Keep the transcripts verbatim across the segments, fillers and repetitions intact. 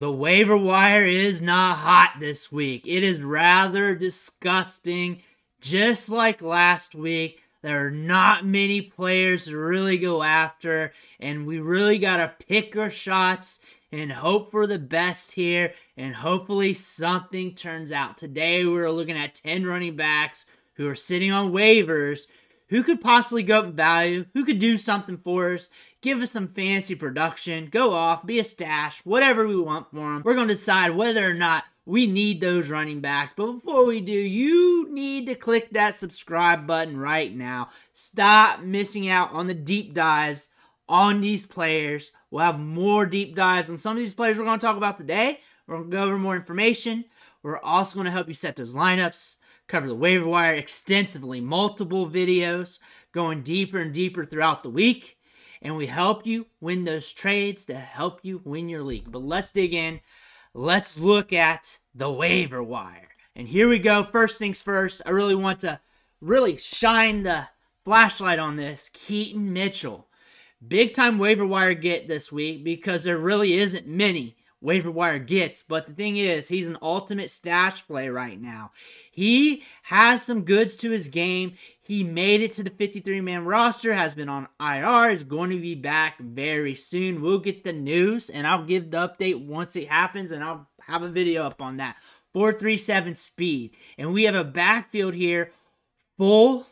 The waiver wire is not hot this week. It is rather disgusting. Just like last week, there are not many players to really go after, and we really got to pick our shots and hope for the best here, and hopefully something turns out. Today, we're looking at ten running backs who are sitting on waivers, who could possibly go up in value, who could do something for us, give us some fancy production, go off, be a stash, whatever we want for them. We're going to decide whether or not we need those running backs. But before we do, you need to click that subscribe button right now. Stop missing out on the deep dives on these players. We'll have more deep dives on some of these players we're going to talk about today. We're going to go over more information. We're also going to help you set those lineups, cover the waiver wire extensively, multiple videos, going deeper and deeper throughout the week. And we help you win those trades to help you win your league. But let's dig in. Let's look at the waiver wire. And here we go. First things first, I really want to really shine the flashlight on this. Keaton Mitchell. Big time waiver wire get this week because there really isn't many waiver wire gets, but the thing is, he's an ultimate stash play right now. He has some goods to his game. He made it to the fifty-three man roster, has been on I R, is going to be back very soon. We'll get the news, and I'll give the update once it happens, and I'll have a video up on that. four three seven speed, and we have a backfield here full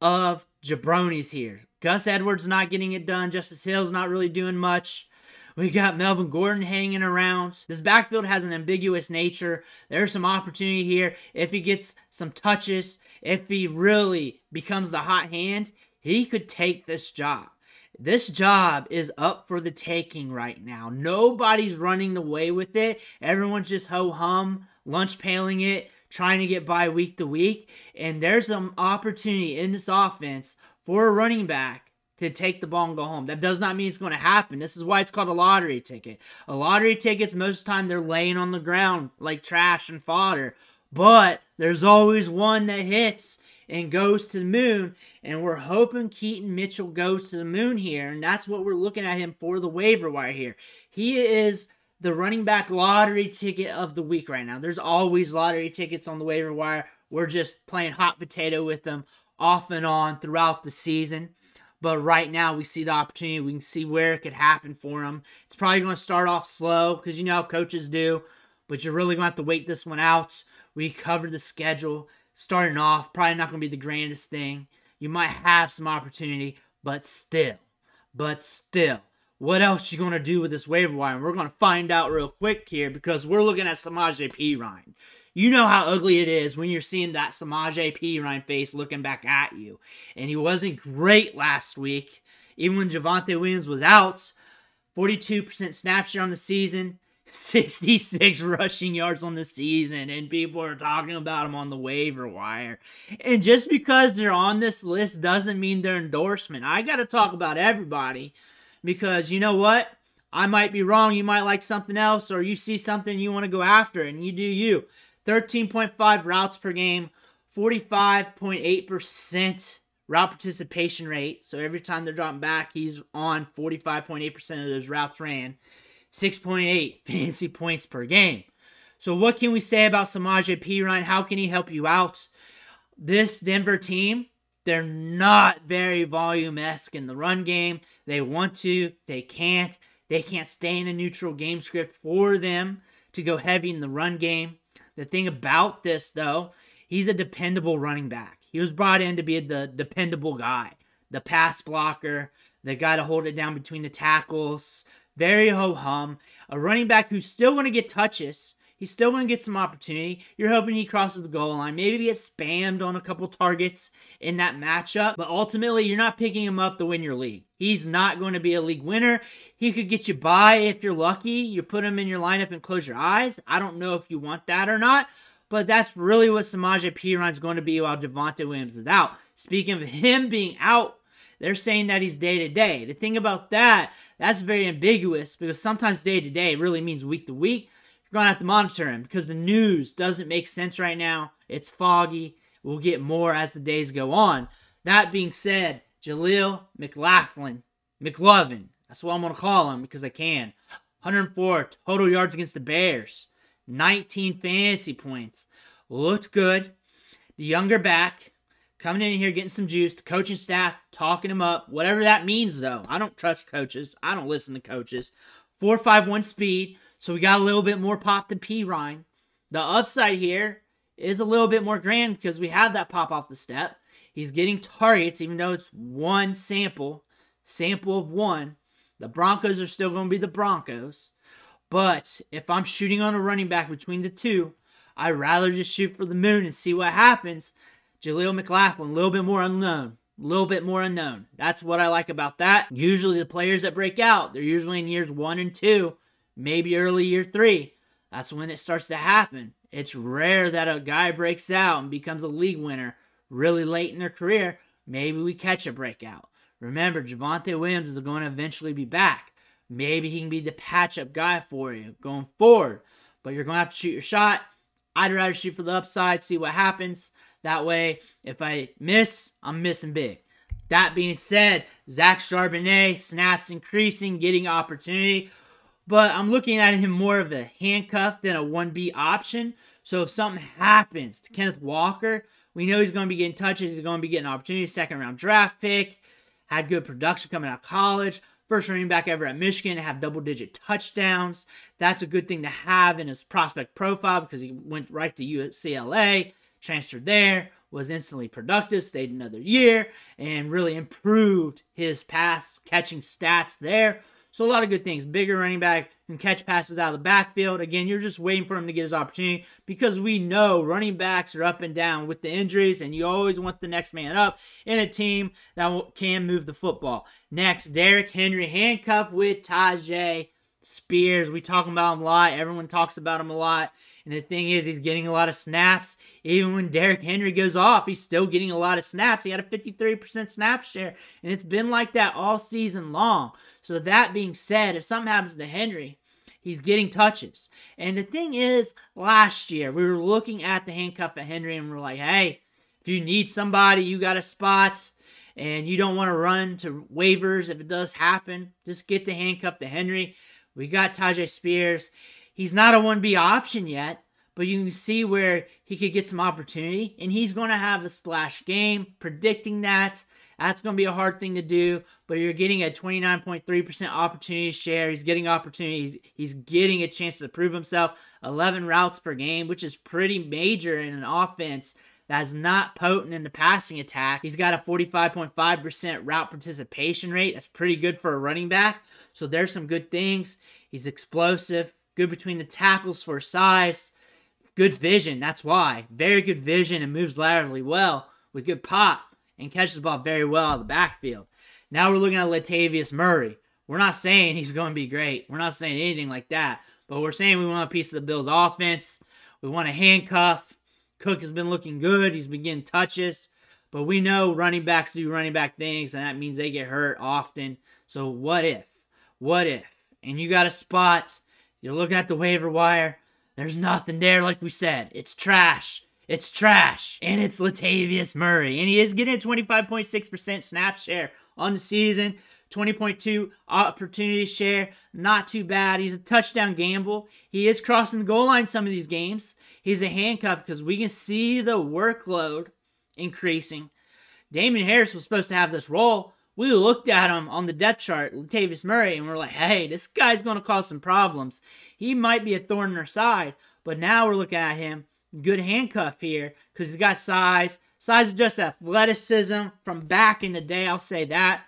of jabronis here. Gus Edwards not getting it done. Justice Hill's not really doing much. We got Melvin Gordon hanging around. This backfield has an ambiguous nature. There's some opportunity here. If he gets some touches, if he really becomes the hot hand, he could take this job. This job is up for the taking right now. Nobody's running away with it. Everyone's just ho-hum, lunch paling it, trying to get by week to week. And there's some opportunity in this offense for a running back to take the ball and go home. That does not mean it's going to happen. This is why it's called a lottery ticket. A lottery tickets, most of the time, they're laying on the ground like trash and fodder. But there's always one that hits and goes to the moon. And we're hoping Keaton Mitchell goes to the moon here. And that's what we're looking at him for the waiver wire here. He is the running back lottery ticket of the week right now. There's always lottery tickets on the waiver wire. We're just playing hot potato with them off and on throughout the season. But right now, we see the opportunity. We can see where it could happen for him. It's probably going to start off slow because you know how coaches do. But you're really going to have to wait this one out. We covered the schedule. Starting off, probably not going to be the grandest thing. You might have some opportunity, but still. But still. What else you going to do with this waiver wire? And we're going to find out real quick here because we're looking at Samaje Perine. You know how ugly it is when you're seeing that Samaje Perine face looking back at you. And he wasn't great last week. Even when Javonte Williams was out, forty-two percent snap share on the season, sixty-six rushing yards on the season. And people are talking about him on the waiver wire. And just because they're on this list doesn't mean they're endorsement. I got to talk about everybody because you know what? I might be wrong. You might like something else or you see something you want to go after and you do you. thirteen point five routes per game, forty-five point eight percent route participation rate. So every time they're dropping back, he's on forty-five point eight percent of those routes ran. six point eight fantasy points per game. So what can we say about Samaje Perine? How can he help you out? This Denver team, they're not very volume-esque in the run game. They want to. They can't. They can't stay in a neutral game script for them to go heavy in the run game. The thing about this, though, he's a dependable running back. He was brought in to be the dependable guy, the pass blocker, the guy to hold it down between the tackles, very ho-hum, a running back who's still going to get touches. He's still going to get some opportunity. You're hoping he crosses the goal line, maybe gets spammed on a couple targets in that matchup, but ultimately you're not picking him up to win your league. He's not going to be a league winner. He could get you by if you're lucky. You put him in your lineup and close your eyes. I don't know if you want that or not, but that's really what Samaje Perine is going to be while Javonte Williams is out. Speaking of him being out, they're saying that he's day-to-day. The thing about that, that's very ambiguous because sometimes day-to-day really means week-to-week. You're going to have to monitor him because the news doesn't make sense right now. It's foggy. We'll get more as the days go on. That being said, Jaleel McLaughlin, McLaughlin, that's what I'm going to call him because I can. one hundred four total yards against the Bears. nineteen fantasy points. Looked good. The younger back coming in here, getting some juice. The coaching staff talking him up. Whatever that means, though. I don't trust coaches. I don't listen to coaches. four five one speed. So we got a little bit more pop than Perine. The upside here is a little bit more grand because we have that pop off the step. He's getting targets, even though it's one sample. Sample of one. The Broncos are still going to be the Broncos. But if I'm shooting on a running back between the two, I'd rather just shoot for the moon and see what happens. Jaleel McLaughlin, a little bit more unknown. A little bit more unknown. That's what I like about that. Usually the players that break out, they're usually in years one and two, maybe early year three. That's when it starts to happen. It's rare that a guy breaks out and becomes a league winner really late in their career. Maybe we catch a breakout. Remember, Javonte Williams is going to eventually be back. Maybe he can be the patch-up guy for you going forward. But you're going to have to shoot your shot. I'd rather shoot for the upside, see what happens. That way, if I miss, I'm missing big. That being said, Zach Charbonnet, snaps increasing, getting opportunity. But I'm looking at him more of a handcuff than a one B option. So if something happens to Kenneth Walker, we know he's going to be getting touches. He's going to be getting opportunities. Second-round draft pick. Had good production coming out of college. First running back ever at Michigan to have double-digit touchdowns. That's a good thing to have in his prospect profile because he went right to U C L A, transferred there, was instantly productive, stayed another year, and really improved his pass-catching stats there. So a lot of good things. Bigger running back can catch passes out of the backfield. Again, you're just waiting for him to get his opportunity because we know running backs are up and down with the injuries, and you always want the next man up in a team that can move the football. Next, Derrick Henry handcuffed with Tajay Spears. We talk about him a lot. Everyone talks about him a lot. And the thing is, he's getting a lot of snaps. Even when Derrick Henry goes off, he's still getting a lot of snaps. He had a fifty-three percent snap share, and it's been like that all season long. So that being said, if something happens to Henry, he's getting touches. And the thing is, last year, we were looking at the handcuff at Henry, and we were like, hey, if you need somebody, you got a spot, and you don't want to run to waivers if it does happen, just get the handcuff to Henry. We got Tajay Spears. He's not a one B option yet, but you can see where he could get some opportunity, and he's going to have a splash game. Predicting that, that's going to be a hard thing to do, but you're getting a twenty-nine point three percent opportunity share. He's getting opportunities. He's getting a chance to prove himself. eleven routes per game, which is pretty major in an offense that's not potent in the passing attack. He's got a forty-five point five percent route participation rate. That's pretty good for a running back, so there's some good things. He's explosive. Good between the tackles for size. Good vision. That's why. Very good vision and moves laterally well with good pop and catches the ball very well out of the backfield. Now we're looking at Latavius Murray. We're not saying he's going to be great. We're not saying anything like that. But we're saying we want a piece of the Bills' offense. We want a handcuff. Cook has been looking good. He's been getting touches. But we know running backs do running back things, and that means they get hurt often. So what if? What if? And you got a spot. You're looking at the waiver wire. There's nothing there, like we said. It's trash. It's trash. And it's Latavius Murray. And he is getting a twenty-five point six percent snap share on the season. twenty point two opportunity share. Not too bad. He's a touchdown gamble. He is crossing the goal line some of these games. He's a handcuff because we can see the workload increasing. Damien Harris was supposed to have this role. We looked at him on the depth chart, Latavius Murray, and we're like, hey, this guy's going to cause some problems. He might be a thorn in our side, but now we're looking at him. Good handcuff here because he's got size. Size is just athleticism from back in the day, I'll say that,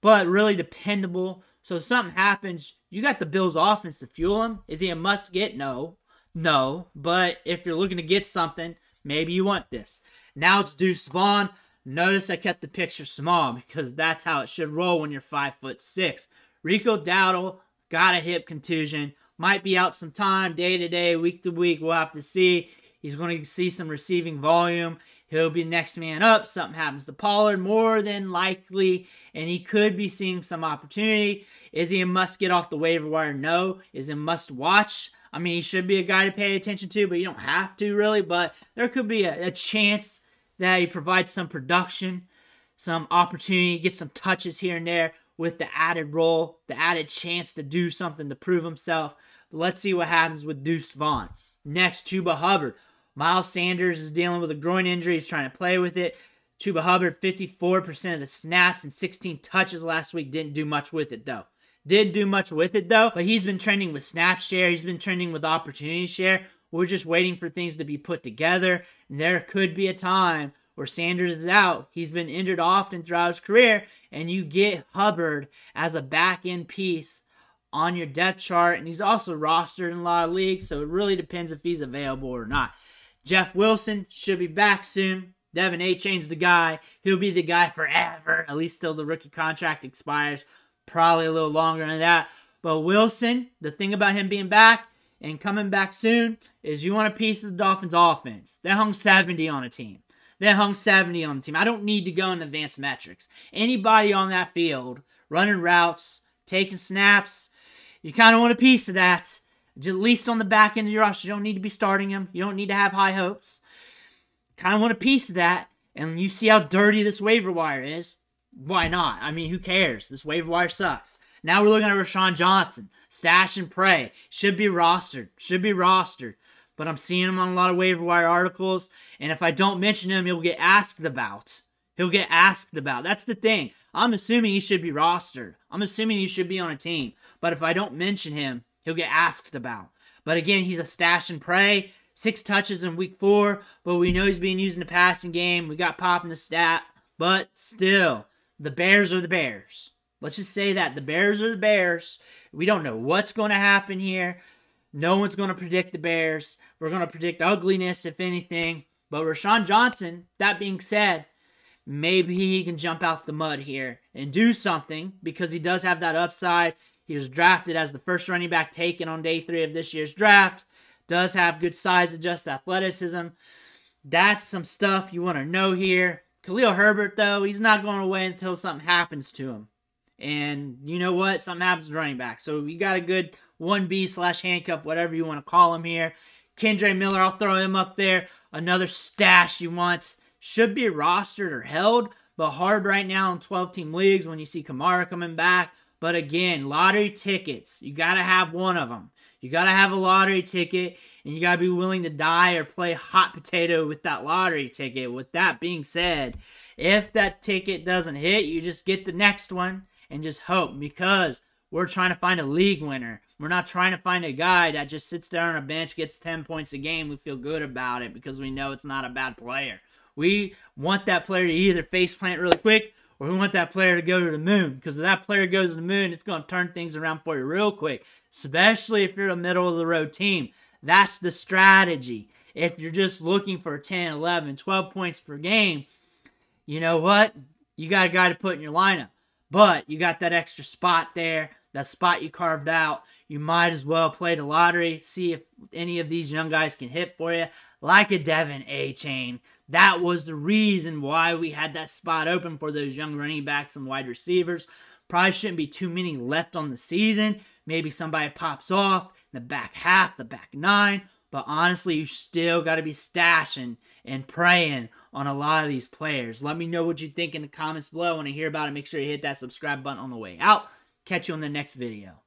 but really dependable. So if something happens, you got the Bills' offense to fuel him. Is he a must-get? No. No. But if you're looking to get something, maybe you want this. Now it's Deuce Vaughn. Notice I kept the picture small because that's how it should roll when you're five foot six. Rico Dowdle got a hip contusion. Might be out some time, day to day, week to week. We'll have to see. He's going to see some receiving volume. He'll be next man up. Something happens to Pollard more than likely, and he could be seeing some opportunity. Is he a must get off the waiver wire? No. Is he a must watch? I mean, he should be a guy to pay attention to, but you don't have to really. But there could be a, a chance that he provides some production, some opportunity, get some touches here and there. with the added role, the added chance to do something to prove himself. But let's see what happens with Deuce Vaughn. Next, Chuba Hubbard. Miles Sanders is dealing with a groin injury. He's trying to play with it. Chuba Hubbard, fifty-four percent of the snaps and sixteen touches last week. Didn't do much with it, though. Did do much with it, though. But he's been trending with snap share. He's been trending with opportunity share. We're just waiting for things to be put together. And there could be a time where Sanders is out. He's been injured often throughout his career. And you get Hubbard as a back-end piece on your depth chart. And he's also rostered in a lot of leagues. So it really depends if he's available or not. Jeff Wilson should be back soon. Devin A. Chain's the guy. He'll be the guy forever. At least till the rookie contract expires. Probably a little longer than that. But Wilson, the thing about him being back and coming back soon is you want a piece of the Dolphins offense. They hung seventy on a team. They hung seventy on the team. I don't need to go in advanced metrics. Anybody on that field running routes, taking snaps, you kind of want a piece of that. At least on the back end of your roster. You don't need to be starting him. You don't need to have high hopes. Kind of want a piece of that. And you see how dirty this waiver wire is. Why not? I mean, who cares? This waiver wire sucks. Now we're looking at Rashawn Johnson. Stash and pray. Should be rostered. Should be rostered. But I'm seeing him on a lot of waiver wire articles. And if I don't mention him, he'll get asked about. He'll get asked about. That's the thing. I'm assuming he should be rostered. I'm assuming he should be on a team. But if I don't mention him, he'll get asked about. But again, he's a stash and pray. Six touches in week four. But we know he's being used in the passing game. We got Pop in the stat. But still, the Bears are the Bears. Let's just say that. The Bears are the Bears. We don't know what's going to happen here. No one's going to predict the Bears. We're going to predict ugliness, if anything. But Rashawn Johnson, that being said, maybe he can jump out the mud here and do something because he does have that upside. He was drafted as the first running back taken on day three of this year's draft. Does have good size, adjust athleticism. That's some stuff you want to know here. Khalil Herbert, though, he's not going away until something happens to him. And you know what? Something happens to running back. So you got a good one B slash handcuff, whatever you want to call him here. Kendre Miller, I'll throw him up there. Another stash you want. Should be rostered or held, but hard right now in twelve-team leagues when you see Kamara coming back. But again, lottery tickets. You got to have one of them. You got to have a lottery ticket, and you got to be willing to die or play hot potato with that lottery ticket. With that being said, if that ticket doesn't hit, you just get the next one and just hope because we're trying to find a league winner. We're not trying to find a guy that just sits there on a bench, gets ten points a game. We feel good about it because we know it's not a bad player. We want that player to either faceplant really quick or we want that player to go to the moon. Because if that player goes to the moon, it's going to turn things around for you real quick. Especially if you're a middle-of-the-road team. That's the strategy. If you're just looking for ten, eleven, twelve points per game, you know what? You got a guy to put in your lineup. But you got that extra spot there, that spot you carved out. You might as well play the lottery, see if any of these young guys can hit for you. Like a Devin A. Chain. That was the reason why we had that spot open for those young running backs and wide receivers. Probably shouldn't be too many left on the season. Maybe somebody pops off in the back half, the back nine. But honestly, you still got to be stashing and praying on a lot of these players. Let me know what you think in the comments below. I want to hear about it. Make sure you hit that subscribe button on the way out. Catch you on the next video.